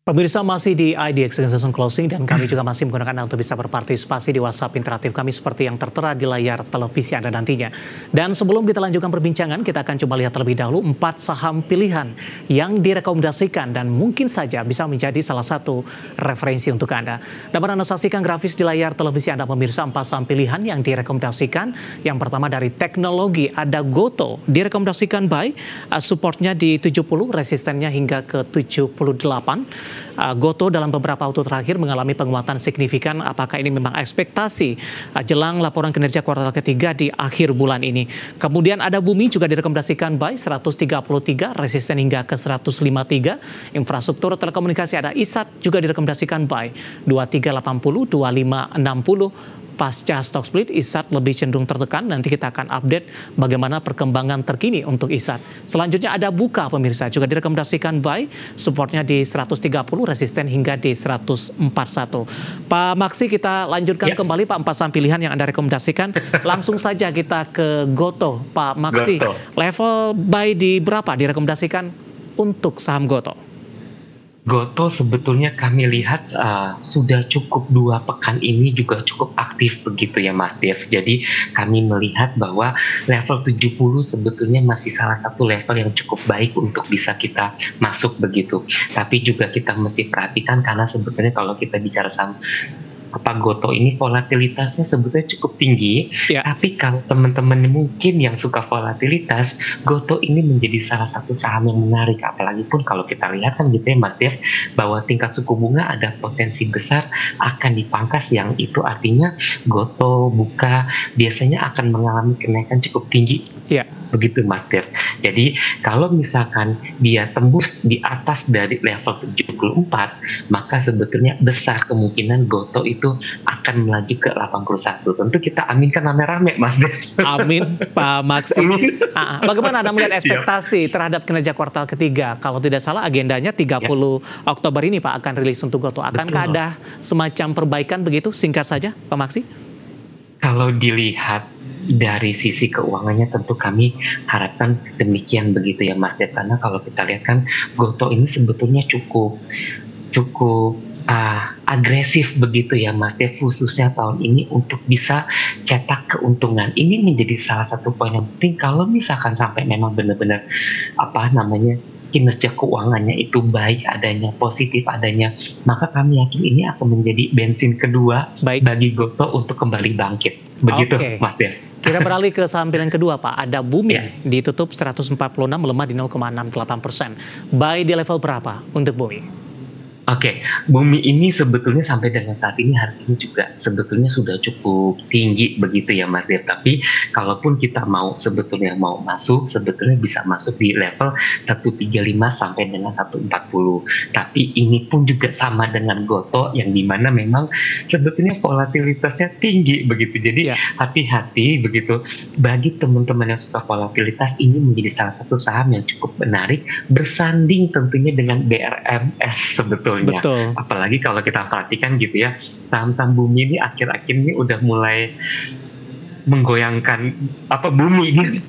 Pemirsa masih di IDX Session Closing dan kami juga masih menggunakan Anda untuk bisa berpartisipasi di WhatsApp interaktif kami seperti yang tertera di layar televisi Anda nantinya. Dan sebelum kita lanjutkan perbincangan, kita akan coba lihat terlebih dahulu 4 saham pilihan yang direkomendasikan dan mungkin saja bisa menjadi salah satu referensi untuk Anda. Dapat Anda saksikan grafis di layar televisi Anda pemirsa 4 saham pilihan yang direkomendasikan. Yang pertama dari teknologi ada Goto, direkomendasikan buy, supportnya di 70, resistennya hingga ke 78. Goto dalam beberapa waktu terakhir mengalami penguatan signifikan. Apakah ini memang ekspektasi jelang laporan kinerja kuartal ketiga di akhir bulan ini? Kemudian ada BUMI juga direkomendasikan buy 133, resisten hingga ke 153. Infrastruktur telekomunikasi ada ISAT juga direkomendasikan buy 2380, 2560. Pasca stock split, ISAT lebih cenderung tertekan. Nanti kita akan update bagaimana perkembangan terkini untuk ISAT. Selanjutnya ada BUKA pemirsa, juga direkomendasikan buy, supportnya di 130, resisten hingga di 141. Pak Maksi, kita lanjutkan kembali Pak, 4 saham pilihan yang Anda rekomendasikan. Langsung saja kita ke Goto. Pak Maksi, level buy di berapa direkomendasikan untuk saham Goto? Goto sebetulnya kami lihat sudah cukup 2 pekan ini juga cukup aktif begitu ya Mas Dev. Jadi kami melihat bahwa level 70 sebetulnya masih salah satu level yang cukup baik untuk bisa kita masuk begitu. Tapi juga kita mesti perhatikan karena sebetulnya kalau kita bicara sama Goto ini volatilitasnya sebetulnya cukup tinggi, tapi kalau teman-teman mungkin yang suka volatilitas, Goto ini menjadi salah satu saham yang menarik, apalagi pun kalau kita lihat kan gitu ya Mas Dev, bahwa tingkat suku bunga ada potensi besar akan dipangkas, yang itu artinya Goto, BUKA biasanya akan mengalami kenaikan cukup tinggi. Begitu Mas Dev. Jadi kalau misalkan dia tembus di atas dari level 74, maka sebetulnya besar kemungkinan Goto itu akan melaju ke 81. Tentu kita aminkan rame-rame Mas Dev. Amin Pak Maksi. Bagaimana Anda melihat ekspektasi terhadap kinerja kuartal ketiga? Kalau tidak salah agendanya 30 Oktober ini Pak akan rilis untuk Goto. Akankah ada semacam perbaikan begitu? Singkat saja Pak Maksi. Kalau dilihat dari sisi keuangannya tentu kami harapkan demikian begitu ya Mas Dev, karena kalau kita lihat kan Goto ini sebetulnya cukup agresif begitu ya Mas Dev, khususnya tahun ini untuk bisa cetak keuntungan. Ini menjadi salah satu poin yang penting kalau misalkan sampai memang benar-benar kinerja keuangannya itu baik adanya, positif adanya, maka kami yakin ini akan menjadi bensin kedua bagi Goto untuk kembali bangkit. Begitu Mas Dev. Kita beralih ke saham pilihan kedua Pak, ada BUMI ditutup 146 melemah di 0,68%. Buy di level berapa untuk BUMI? BUMI ini sebetulnya sampai dengan saat ini harganya juga sebetulnya sudah cukup tinggi begitu ya Mas Dev. Tapi kalaupun kita mau masuk sebetulnya bisa masuk di level 135 sampai dengan 140. Tapi ini pun juga sama dengan Goto yang dimana memang sebetulnya volatilitasnya tinggi begitu. Jadi hati-hati begitu. Bagi teman-teman yang suka volatilitas, ini menjadi salah satu saham yang cukup menarik bersanding tentunya dengan BRMS sebetulnya. Betul. Apalagi kalau kita perhatikan gitu ya, saham-saham BUMI ini akhir-akhir ini udah mulai menggoyangkan BUMI ini.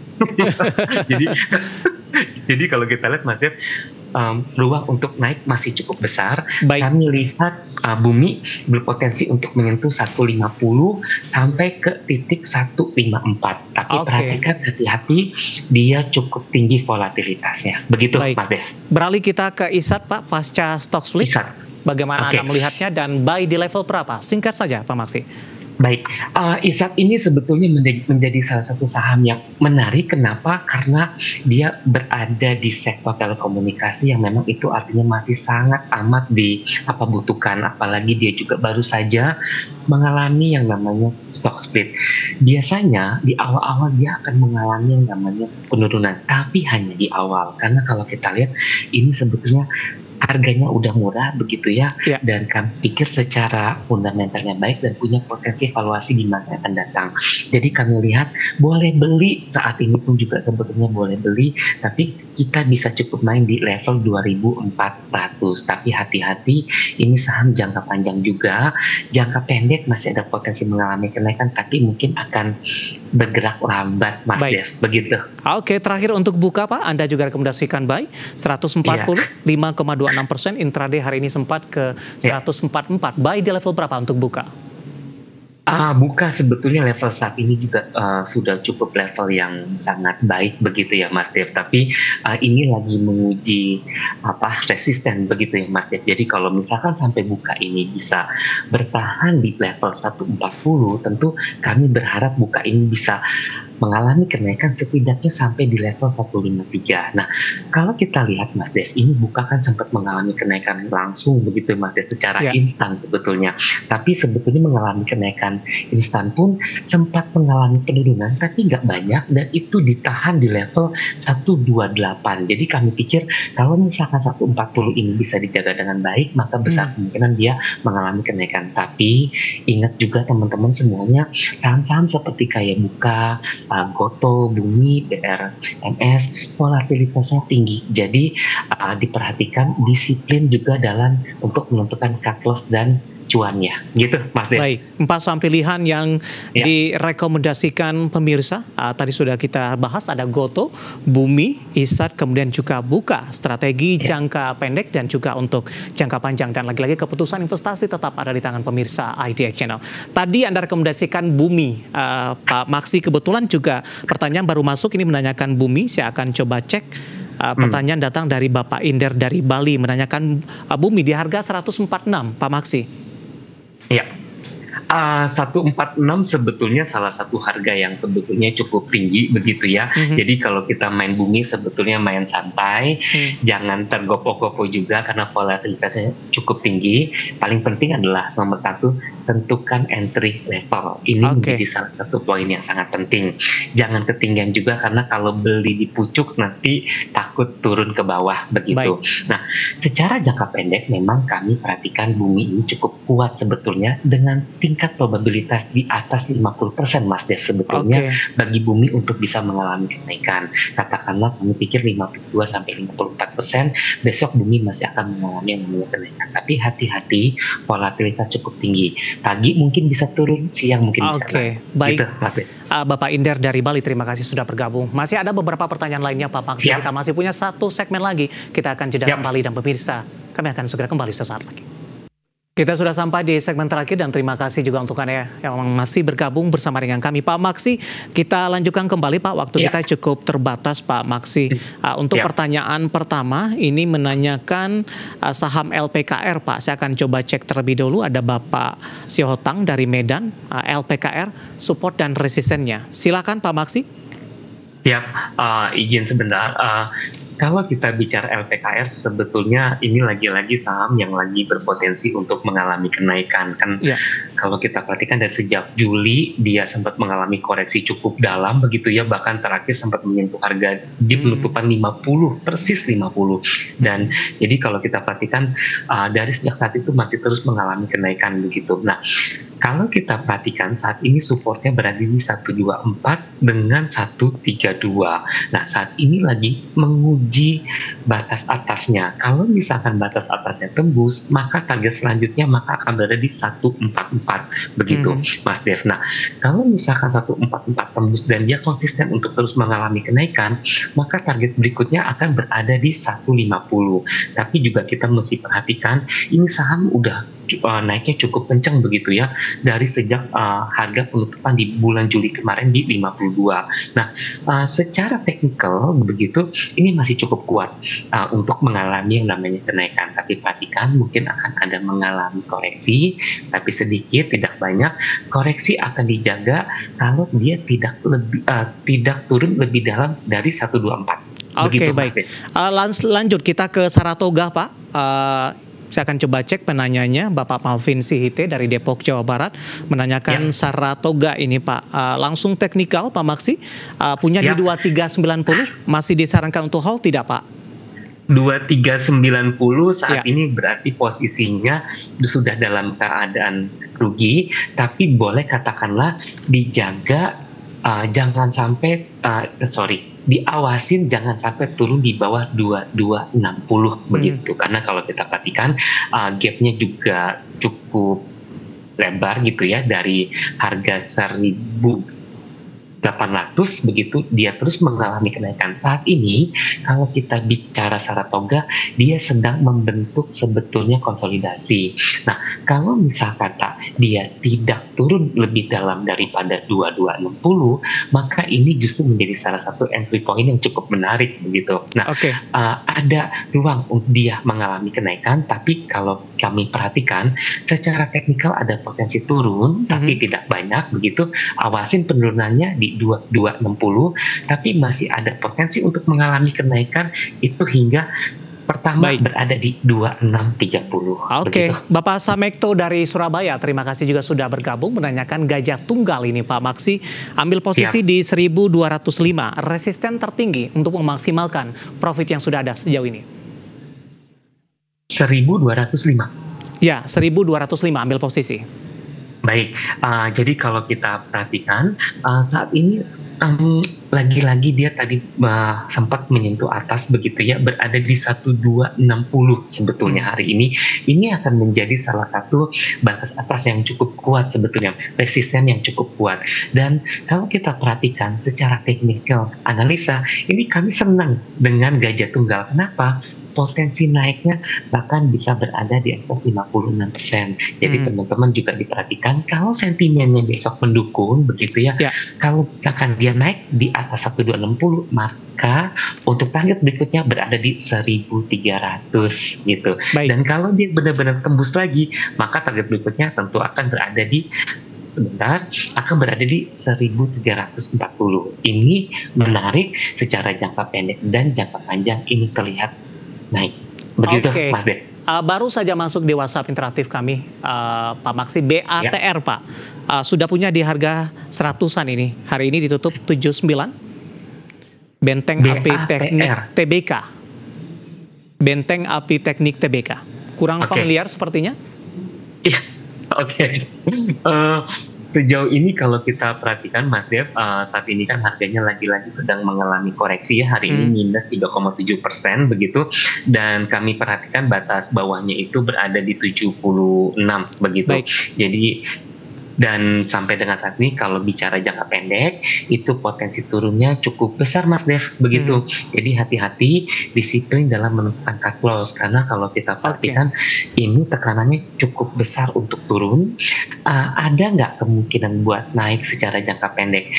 jadi kalau kita lihat Mas Dev, peluang untuk naik masih cukup besar. Kami lihat BUMI berpotensi untuk menyentuh 150 sampai ke titik 154. Tapi perhatikan hati-hati, dia cukup tinggi volatilitasnya. Begitu Mas Dev. Beralih kita ke ISAT Pak, pasca stock split. Bagaimana Anda melihatnya dan buy di level berapa? Singkat saja Pak Maksi. ISAT ini sebetulnya menjadi salah satu saham yang menarik. Kenapa? Karena dia berada di sektor telekomunikasi yang memang itu artinya masih sangat amat dibutuhkan. Apalagi dia juga baru saja mengalami yang namanya stock split. Biasanya di awal-awal dia akan mengalami yang namanya penurunan, tapi hanya di awal. Karena kalau kita lihat ini sebetulnya harganya udah murah begitu ya, dan kami pikir secara fundamentalnya baik dan punya potensi valuasi di masa yang akan datang. Jadi kami lihat boleh beli, saat ini pun juga sebetulnya boleh beli, tapi kita bisa cukup main di level 2400. Tapi hati-hati, ini saham jangka panjang juga, jangka pendek masih ada potensi mengalami kenaikan, tapi mungkin akan bergerak lambat Mas Dev, begitu. Terakhir untuk BUKA Pak, Anda juga rekomendasikan buy 140, 5,2 1,6%, intraday hari ini sempat ke 144. Buy di level berapa untuk buka? Buka sebetulnya level saat ini juga sudah cukup level yang sangat baik begitu ya Mas Dev. Tapi ini lagi menguji resisten begitu ya Mas Dev. Jadi kalau misalkan sampai buka ini bisa bertahan di level 140, tentu kami berharap buka ini bisa mengalami kenaikan setidaknya sampai di level 153. Nah, kalau kita lihat Mas Dev, ini buka kan sempat mengalami kenaikan langsung begitu Mas Dev, secara instan sebetulnya. Tapi sebetulnya mengalami kenaikan instan pun sempat mengalami penurunan, tapi nggak banyak, dan itu ditahan di level 128. Jadi kami pikir kalau misalkan 140 ini bisa dijaga dengan baik, maka besar kemungkinan dia mengalami kenaikan. Tapi ingat juga teman-teman semuanya, saham-saham seperti kayak buka, Goto, BUMI, BRMS, volatilitasnya tinggi. Jadi diperhatikan disiplin juga dalam untuk menentukan cut loss dan cuannya, gitu Mas Dev. Baik, 4 saham pilihan yang direkomendasikan pemirsa. Tadi sudah kita bahas, ada Goto, BUMI, ISAT, kemudian juga BUKA. Strategi jangka pendek dan juga untuk jangka panjang. Dan lagi-lagi keputusan investasi tetap ada di tangan pemirsa IDX Channel. Tadi Anda rekomendasikan BUMI, Pak Maksi. Kebetulan juga pertanyaan baru masuk ini menanyakan BUMI. Saya akan coba cek. Pertanyaan datang dari Bapak Inder dari Bali, menanyakan BUMI di harga 146, Pak Maksi. Iya, 146 sebetulnya salah satu harga yang sebetulnya cukup tinggi begitu ya. Jadi kalau kita main BUMI sebetulnya main santai, jangan tergopo-gopo juga karena volatilitasnya cukup tinggi. Paling penting adalah nomor satu, tentukan entry level. Ini menjadi salah satu poin yang sangat penting. Jangan ketinggian juga karena kalau beli di pucuk nanti takut turun ke bawah begitu. Baik. Nah, secara jangka pendek memang kami perhatikan BUMI ini cukup kuat sebetulnya dengan tingkat probabilitas di atas 50% Mas Dev sebetulnya bagi BUMI untuk bisa mengalami kenaikan. Katakanlah kami pikir 52-54%, besok BUMI masih akan mengalami yang namanya kenaikan. Tapi hati-hati, volatilitas cukup tinggi. Pagi mungkin bisa turun, siang mungkin bisa naik. Baik, gitu, Mas Dev. Bapak Inder dari Bali, terima kasih sudah bergabung. Masih ada beberapa pertanyaan lainnya Pak Maksi. Kita masih punya satu segmen lagi. Kita akan jeda kembali dan pemirsa, kami akan segera kembali sesaat lagi. Kita sudah sampai di segmen terakhir dan terima kasih juga untuk Anda yang masih bergabung bersama dengan kami. Pak Maksi, kita lanjutkan kembali Pak, waktu kita cukup terbatas Pak Maksi. Untuk pertanyaan pertama ini menanyakan saham LPKR Pak, saya akan coba cek terlebih dulu. Ada Bapak Siotang dari Medan, LPKR support dan resistennya. Silakan Pak Maksi. Izin sebentar. Kalau kita bicara LPKR sebetulnya ini lagi-lagi saham yang lagi berpotensi untuk mengalami kenaikan kan. Kalau kita perhatikan dari sejak Juli dia sempat mengalami koreksi cukup dalam begitu ya, bahkan terakhir sempat menyentuh harga di penutupan 50, persis 50. Dan jadi kalau kita perhatikan dari sejak saat itu masih terus mengalami kenaikan begitu. Nah, kalau kita perhatikan saat ini supportnya berada di 124 dengan 132. Nah, saat ini lagi menguji batas atasnya. Kalau misalkan batas atasnya tembus, maka target selanjutnya maka akan berada di 144 begitu Mas Dev. Nah, kalau misalkan 144 tembus dan dia konsisten untuk terus mengalami kenaikan, maka target berikutnya akan berada di 150. Tapi juga kita mesti perhatikan ini saham udah naiknya cukup kencang begitu ya dari sejak harga penutupan di bulan Juli kemarin di 52. Nah, secara teknikal begitu ini masih cukup kuat untuk mengalami yang namanya kenaikan. Tapi perhatikan mungkin akan ada mengalami koreksi, tapi sedikit, tidak banyak. Koreksi akan dijaga kalau dia tidak turun lebih dalam dari 124. Oke, baik. Lanjut kita ke Saratoga Pak. Saya akan coba cek penanyanya, Bapak Malvin Sihite dari Depok, Jawa Barat, menanyakan Saratoga ini Pak. Langsung teknikal Pak Maksi, punya di 2390, masih disarankan untuk hold tidak Pak? 2390 saat ini berarti posisinya sudah dalam keadaan rugi, tapi boleh katakanlah dijaga, jangan sampai, diawasin jangan sampai turun di bawah 2260 begitu. Karena kalau kita perhatikan gapnya juga cukup lebar gitu ya dari harga 1000 800 begitu dia terus mengalami kenaikan. Saat ini kalau kita bicara Saratoga, dia sedang membentuk sebetulnya konsolidasi. Nah, kalau misal kata dia tidak turun lebih dalam daripada 2260, maka ini justru menjadi salah satu entry point yang cukup menarik begitu. Nah, ada ruang dia mengalami kenaikan, tapi kalau kami perhatikan secara teknikal ada potensi turun, tapi tidak banyak begitu. Awasin penurunannya di 2260, tapi masih ada potensi untuk mengalami kenaikan itu hingga pertama berada di 2630. Oke, Bapak Samekto dari Surabaya, terima kasih juga sudah bergabung menanyakan Gajah Tunggal ini Pak Maksi. Ambil posisi di 1205, resisten tertinggi untuk memaksimalkan profit yang sudah ada sejauh ini. 1205. Ya, 1205 ambil posisi. Baik, jadi kalau kita perhatikan saat ini lagi-lagi dia tadi sempat menyentuh atas begitu ya, berada di 1260 sebetulnya hari ini. Ini akan menjadi salah satu batas atas yang cukup kuat sebetulnya, resisten yang cukup kuat. Dan kalau kita perhatikan secara teknikal analisa, ini kami senang dengan Gajah Tunggal. Kenapa? Potensi naiknya bahkan bisa berada di atas 56%. Jadi teman-teman juga diperhatikan kalau sentimennya besok mendukung begitu ya. Kalau misalkan dia naik di atas 1260, maka untuk target berikutnya berada di 1300 gitu. Dan kalau dia benar-benar tembus lagi, maka target berikutnya tentu akan berada di akan berada di 1340. Ini menarik secara jangka pendek dan jangka panjang ini terlihat naik. Begitu, Mas Dek. Baru saja masuk di WhatsApp interaktif kami, Pak Maksi, BATR Pak. Sudah punya di harga 100-an ini. Hari ini ditutup 79. Benteng Api Teknik TBK. Benteng Api Teknik TBK. Kurang familiar sepertinya? Iya. Sejauh ini kalau kita perhatikan Mas Dev, saat ini kan harganya lagi-lagi sedang mengalami koreksi ya, hari ini minus 3,7% begitu, dan kami perhatikan batas bawahnya itu berada di 76 begitu. Jadi dan sampai dengan saat ini kalau bicara jangka pendek itu potensi turunnya cukup besar Mas Dev begitu. Jadi hati-hati, disiplin dalam menentukan cut loss, karena kalau kita perhatikan ini tekanannya cukup besar untuk turun. Ada nggak kemungkinan buat naik secara jangka pendek?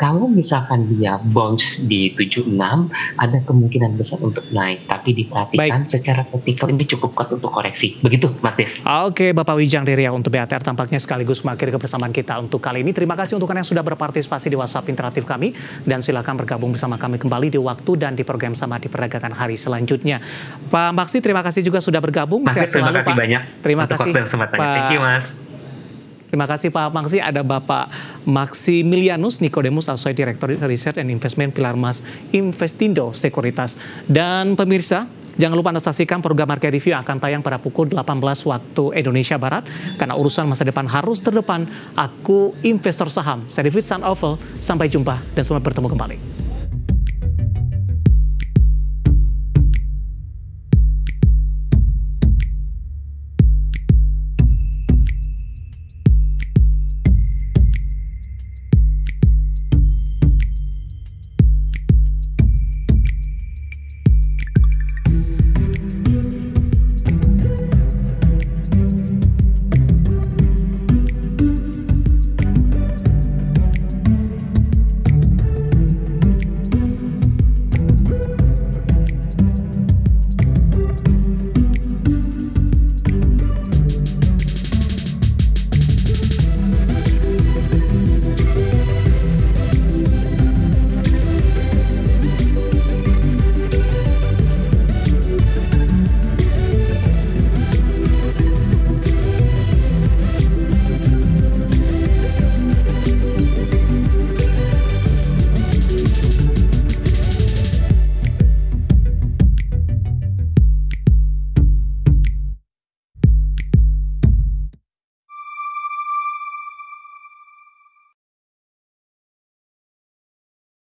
Kalau misalkan dia bounce di 76, ada kemungkinan besar untuk naik, tapi diperhatikan secara teknikal ini cukup kuat untuk koreksi begitu Mas Dev. Oke, Bapak Wijang Ria untuk BATR tampaknya sekaligus akhir kebersamaan kita untuk kali ini. Terima kasih untuk Anda yang sudah berpartisipasi di WhatsApp interaktif kami, dan silakan bergabung bersama kami kembali di waktu dan di program Sama di Perdagangan hari selanjutnya. Pak Maksi, terima kasih juga sudah bergabung. Terima kasih Pak Maksi. Ada Bapak Maximilianus Nikodemus Assoi, Direktur Riset and Investment Pilar Mas Investindo Securitas. Dan pemirsa, jangan lupa Anda saksikan program Market Review yang akan tayang pada pukul 18 waktu Indonesia Barat. Karena urusan masa depan harus terdepan, aku investor saham. Saya Deffid San Opel, sampai jumpa dan selamat bertemu kembali.